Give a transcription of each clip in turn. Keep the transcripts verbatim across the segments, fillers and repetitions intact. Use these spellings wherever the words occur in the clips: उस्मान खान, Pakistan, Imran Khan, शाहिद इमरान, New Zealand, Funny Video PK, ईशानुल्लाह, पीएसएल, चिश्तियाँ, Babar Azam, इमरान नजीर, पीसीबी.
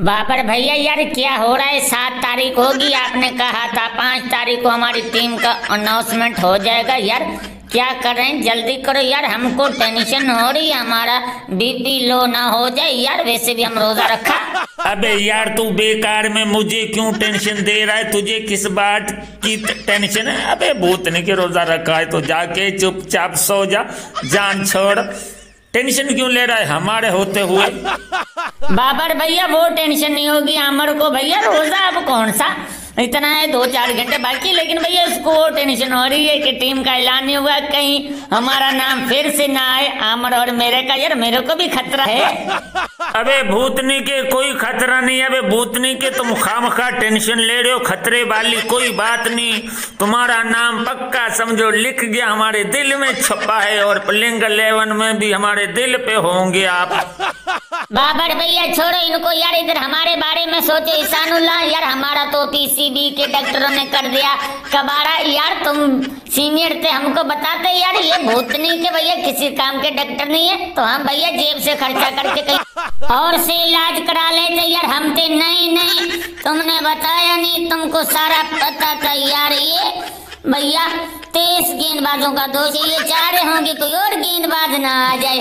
बाबर भैया यार क्या हो रहा है? सात तारीख होगी आपने कहा था, पाँच तारीख को हमारी टीम का अनाउंसमेंट हो जाएगा। यार क्या कर रहे हैं? जल्दी करो यार, हमको टेंशन हो रही है, हमारा बीपी लो ना हो जाए यार, वैसे भी हम रोजा रखा। अबे यार तू बेकार में मुझे क्यों टेंशन दे रहा है? तुझे किस बात की टेंशन है? अबे भूतने के रोजा रखा है तो जाके चुपचाप सो जा, जान छोड़, टेंशन क्यों ले रहा है हमारे होते हुए? बाबर भैया वो टेंशन नहीं होगी अमर को भैया, रोजा अब कौन सा, इतना है दो चार घंटे बाकी, लेकिन भैया उसको वो टेंशन हो रही है कि टीम का ऐलान नहीं हुआ, कहीं हमारा नाम फिर से ना आए अमर और मेरे का। यार मेरे को भी खतरा है। अबे भूतनी के कोई खतरा नहीं है, अबे भूतनी के तुम खामखा टेंशन ले रहे हो, खतरे वाली कोई बात नहीं। तुम्हारा नाम पक्का समझो लिख गया, हमारे दिल में छपा है और प्लेइंग इलेवन में भी हमारे दिल पे होंगे आप। बाबर भैया छोड़ो इनको यार, इधर हमारे बारे में सोचो। ईशानुल्लाह यार हमारा तो पीसीबी के डॉक्टरों ने कर दिया कबाड़ा। यार तुम सीनियर थे, हमको बताते यार, ये भूतनी के भैया किसी काम के डॉक्टर नहीं है, तो हम भैया जेब से खर्चा करके कहीं और से इलाज करा लेते। यार हम थे नहीं नहीं तुमने बताया नहीं, तुमको सारा पता था यार। ये भैया तेईस गेंदबाजों का दोष, ये चाह रहे होंगे कोई और गेंदबाज ना आ जाए।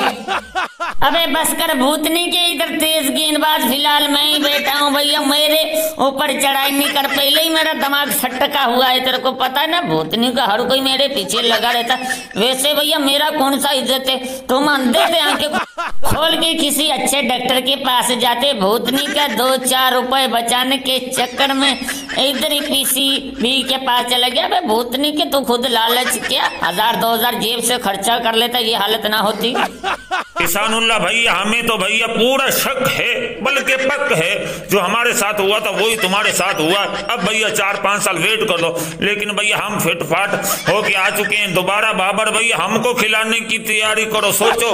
अबे बस कर भूतनी के, इधर तेज गेंदबाज फिलहाल मैं ही बैठा हूँ भैया, मेरे ऊपर चढ़ाई नहीं कर, पहले ही मेरा दिमाग सटका हुआ है। तेरे को पता है ना भूतनी का हर कोई मेरे पीछे लगा रहता, वैसे भैया मेरा कौन सा इज्जत है? तुम अंधे थे, आंखें खोल के किसी अच्छे डॉक्टर के पास जाते, भूतनी का दो चार रुपए बचाने के चक्कर में इधर ही पीसीबी के पास चला गया। अबे भूतनी के तू खुद लालच किया, हजार दो हजार जेब से खर्चा कर लेता, ये हालत ना होती। ईशानुल्लाह भैया हमें तो भैया पूरा शक है, बल्कि पक है, जो हमारे साथ हुआ था वही तुम्हारे साथ हुआ। अब भैया चार पाँच साल वेट कर लो, लेकिन भैया हम फिटफाट होके आ चुके हैं दोबारा। बाबर भैया हमको खिलाने की तैयारी करो, सोचो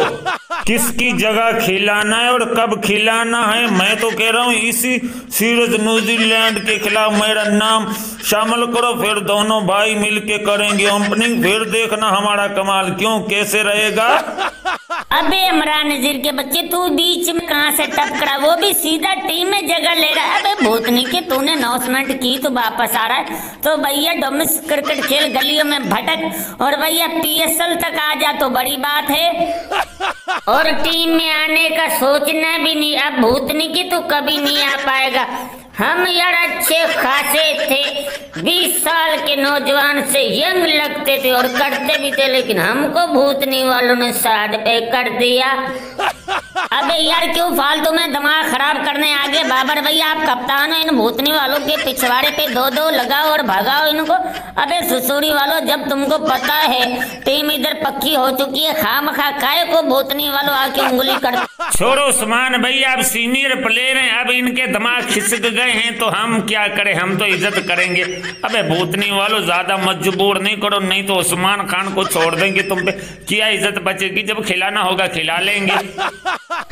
किसकी जगह खिलाना है और कब खिलाना है। मैं तो कह रहा हूँ इसी सीरीज न्यूजीलैंड के खिलाफ मेरा नाम शामिल करो, फिर दोनों भाई मिल के करेंगे ओपनिंग, फिर देखना हमारा कमाल क्यों कैसे रहेगा। अबे इमरान नजीर के बच्चे तू बीच में कहाँ से टपकड़ा, वो भी सीधा टीम में जगह ले रहा है। अबे भूतनी के तूने अनाउंसमेंट की तो वापस आ रहा है, तो भैया डोमेस्टिक क्रिकेट खेल गलियों में भटक और भैया पीएसएल तक आ जा तो बड़ी बात है, और टीम में आने का सोचना भी नहीं। अब भूतनी की तो कभी नहीं आ पाएगा। हम यार अच्छे खासे थे, बीस साल के नौजवान से यंग लगते थे और करते भी थे, लेकिन हमको भूतनी वालों ने साइड पे कर दिया। अबे यार क्यों फालतू में दिमाग खराब करने आगे? बाबर भैया आप कप्तान हो, इन भूतनी वालों के पिछवाड़े पे दो दो लगाओ और भगाओ इनको। अबे सुसुरी वालों जब तुमको पता है टीम इधर पक्की हो चुकी है, खामखा खाए को भूतनी वालों आके उंगली कर। छोड़ो उस्मान भैया, आप सीनियर प्लेयर हैं, अब इनके दिमाग खिसक गए हैं तो हम क्या करें, हम तो इज्जत करेंगे। अबे भूतनी वालों ज्यादा मजबूर नहीं करो, नहीं तो उस्मान खान को छोड़ देंगे तुम पे, क्या इज्जत बचेगी? जब खिलाना होगा खिला लेंगे।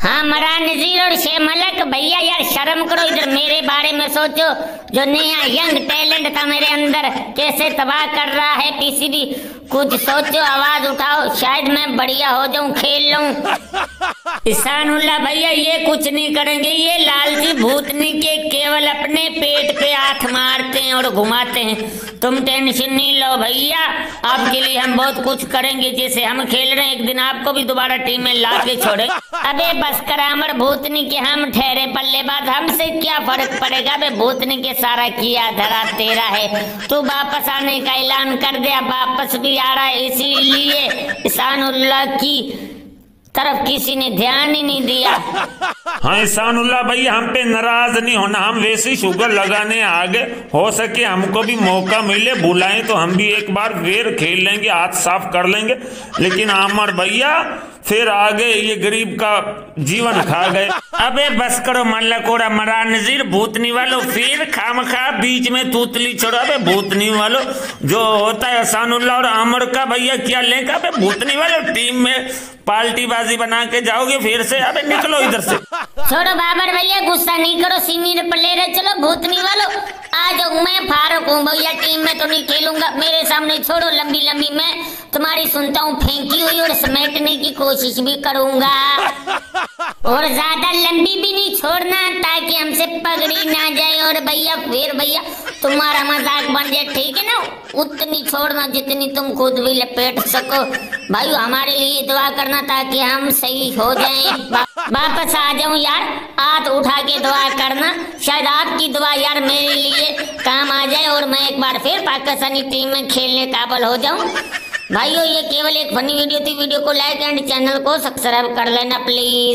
हाँ मरान नजीर और शे मलक भैया यार शर्म करो, इधर मेरे बारे में सोचो, जो नया यंग टैलेंट था मेरे अंदर कैसे तबाह कर रहा है पीसीबी। कुछ सोचो, आवाज उठाओ, शायद मैं बढ़िया हो जाऊं, खेल लूं। ईशानुल्लाह भैया ये कुछ नहीं करेंगे, ये लालची भूतनी के केवल अपने पेट पे हाथ मारते हैं और घुमाते हैं। तुम टेंशन नहीं लो भैया, आपके लिए हम बहुत कुछ करेंगे, जैसे हम खेल रहे हैं एक दिन आपको भी दोबारा टीम में ला के छोड़े। अबे बस कर अमर, भूतनी के हम ठहरे बल्लेबाज, हमसे क्या फर्क पड़ेगा? अबे भूतनी के सारा किया धरा तेरा है, तू वापस आने का ऐलान कर दिया, वापस भी आ रहा है, इसीलिए ईशानुल्लाह की तरफ किसी ने ध्यान ही नहीं दिया। हाँ ईशानुल्लाह भाई हम पे नाराज नहीं होना, हम वैसे शुगर लगाने आगे, हो सके हमको भी मौका मिले, बुलाएं तो हम भी एक बार फिर खेल लेंगे, हाथ साफ कर लेंगे, लेकिन आमर भैया फिर आगे ये गरीब का जीवन खा गए। अबे बस करो मल्लकोड़ा मरान नजीर, भूतनी वालों फिर खामखा बीच में तूतली छोड़ो। अबे भूतनी वालों जो होता है ईशानुल्लाह और आमर का भैया क्या लेंगे? अबे भूतनी वालों टीम में पाल्टीबाजी बना के जाओगे फिर से, अबे निकलो इधर से। छोड़ो बाबर भैया, गुस्सा नहीं करो, सीनियर प्लेयर है, चलो भूतनी वालों आ जो मैं फारूक हूँ भैया, टीम में तो नहीं खेलूंगा, मेरे सामने छोड़ो लंबी लंबी, मैं तुम्हारी सुनता हूँ फेंकी हुई और समेटने की कोशिश भी करूंगा और ज्यादा लंबी भी नहीं छोड़ना ताकि हमसे पगड़ी ना जाए। और भैया फिर भैया तुम्हारा मजाक बन जाए, ठीक है ना, उतनी छोड़ना जितनी तुम खुद भी लपेट सको। भाई हमारे लिए दुआ करना ताकि हम सही हो जाएं, वापस आ जाऊं यार, हाथ उठा के दुआ करना, शायद आपकी दुआ यार मेरे लिए काम आ जाए और मैं एक बार फिर पाकिस्तानी टीम में खेलने काबिल हो जाऊं। भाइयों ये केवल एक फनी वीडियो थी, वीडियो को लाइक एंड चैनल को सब्सक्राइब कर लेना प्लीज।